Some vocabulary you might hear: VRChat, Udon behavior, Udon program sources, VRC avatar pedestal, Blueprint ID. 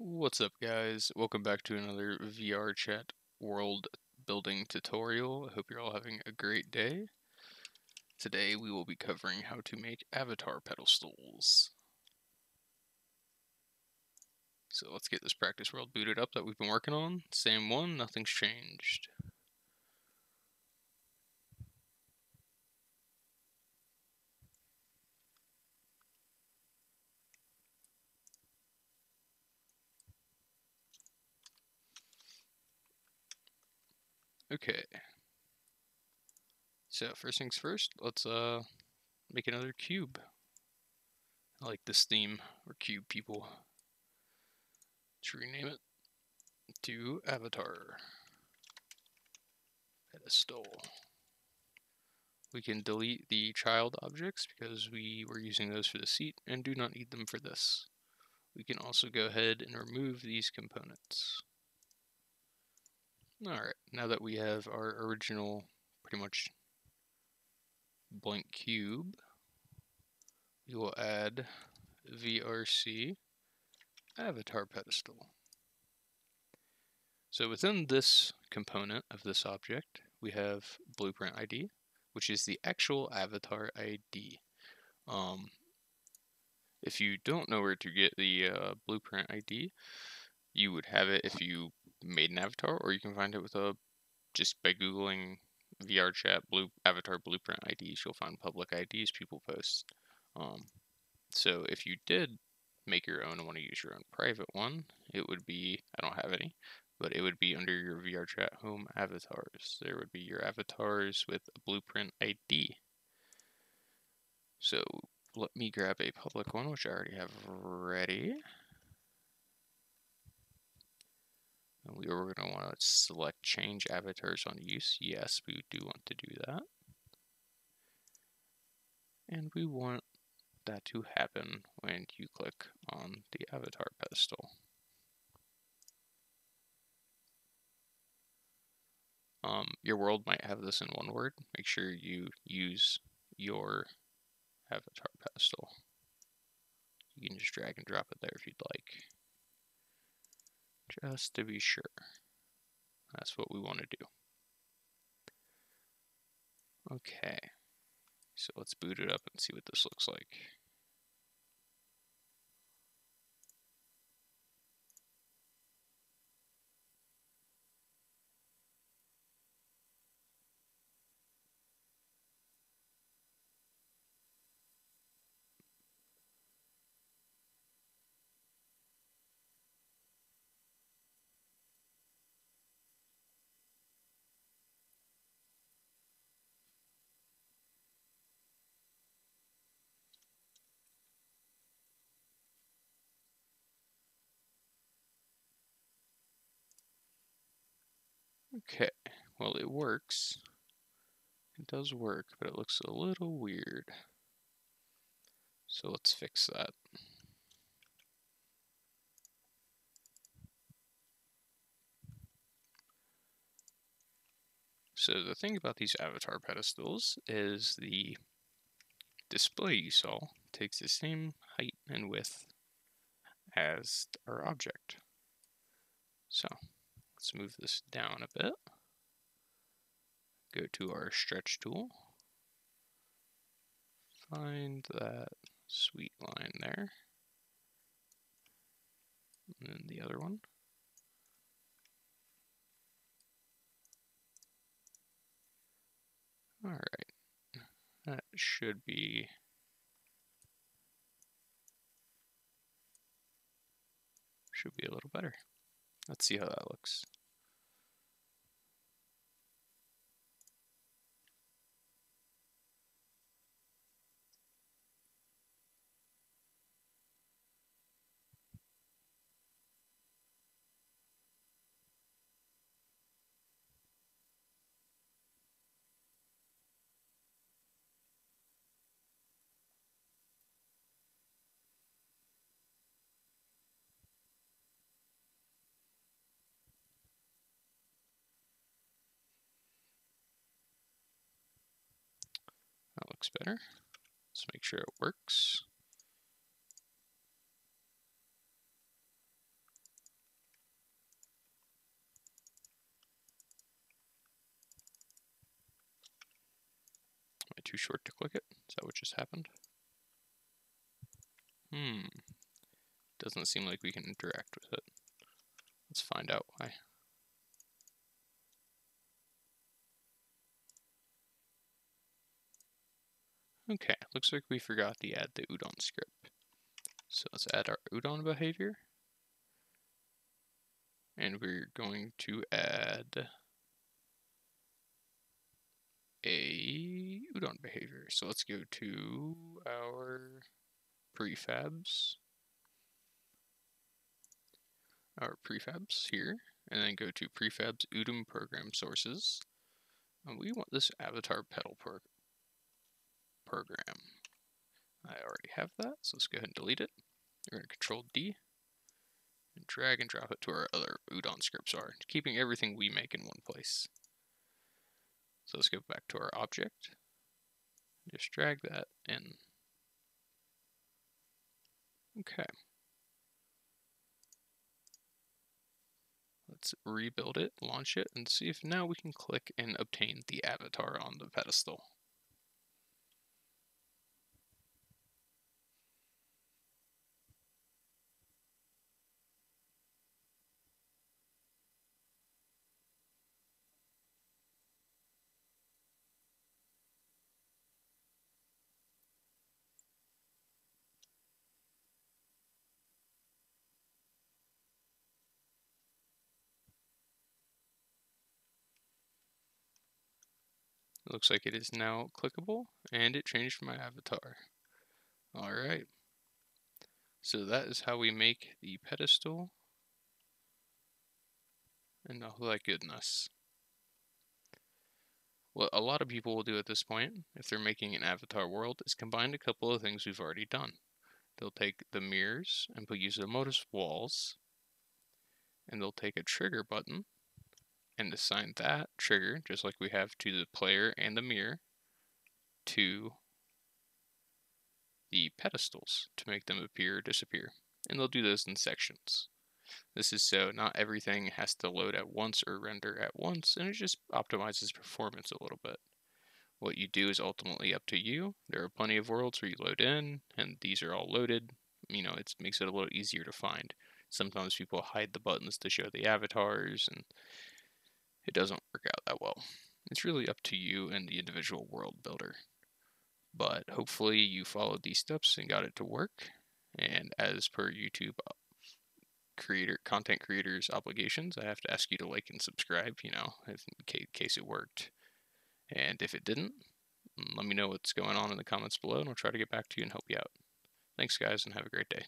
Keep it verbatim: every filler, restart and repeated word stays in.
What's up, guys? Welcome back to another VRChat world building tutorial. I hope you're all having a great day. Today we will be covering how to make avatar pedestals. So let's get this practice world booted up that we've been working on. Same one, nothing's changed. Okay, so first things first, let's uh, make another cube. I like this theme, or cube people. Let's rename it to avatar pedestal. We can delete the child objects because we were using those for the seat and do not need them for this. We can also go ahead and remove these components. Alright, now that we have our original, pretty much, blank cube, we will add V R C avatar pedestal. So within this component of this object, we have Blueprint I D, which is the actual avatar I D. Um, if you don't know where to get the uh, Blueprint I D, you would have it if you made an avatar, or you can find it with a just by googling VRChat blue avatar blueprint I Ds. You'll find public I Ds people post. Um, so if you did make your own and want to use your own private one, it would be, I don't have any, but it would be under your VRChat home avatars. There would be your avatars with a blueprint I D. So let me grab a public one, which I already have ready. We are going to want to select change avatars on use. Yes, we do want to do that. And we want that to happen when you click on the avatar pedestal. Um, your world might have this in one word. Make sure you use your avatar pedestal. You can just drag and drop it there if you'd like, just to be sure. That's what we want to do. Okay, so let's boot it up and see what this looks like. Okay, well, it works. It does work, but it looks a little weird. So let's fix that. So the thing about these avatar pedestals is the display you saw takes the same height and width as our object. So let's move this down a bit, go to our stretch tool, find that sweet line there, and then the other one. All right, that should be should be a little better. Let's see how that looks. That looks better. Let's make sure it works. too short to click it. Is that what just happened? Hmm. Doesn't seem like we can interact with it. Let's find out why. Okay, looks like we forgot to add the Udon script. So let's add our Udon behavior. And we're going to add a Udon behavior. So let's go to our prefabs. Our prefabs here, and then go to prefabs Udon program sources. And we want this avatar pedal program. program. I already have that, so let's go ahead and delete it. We're going to control D and drag and drop it to our other Udon scripts are, keeping everything we make in one place. So let's go back to our object, just drag that in. Okay. Let's rebuild it, launch it, and see if now we can click and obtain the avatar on the pedestal. Looks like it is now clickable, and it changed my avatar. Alright, so that is how we make the pedestal, and all that goodness. What a lot of people will do at this point, if they're making an avatar world, is combine a couple of things we've already done. They'll take the mirrors and put use them as walls, and they'll take a trigger button, and assign that trigger, just like we have to the player and the mirror, to the pedestals to make them appear or disappear. And they'll do those in sections. This is so not everything has to load at once or render at once, and it just optimizes performance a little bit. What you do is ultimately up to you. There are plenty of worlds where you load in, and these are all loaded. You know, it makes it a little easier to find. Sometimes people hide the buttons to show the avatars, and it doesn't work out that well. It's really up to you and the individual world builder. But hopefully you followed these steps and got it to work. And as per YouTube creator, content creators' obligations, I have to ask you to like and subscribe, you know, if, in case it worked. And if it didn't, let me know what's going on in the comments below, and I'll try to get back to you and help you out. Thanks, guys, and have a great day.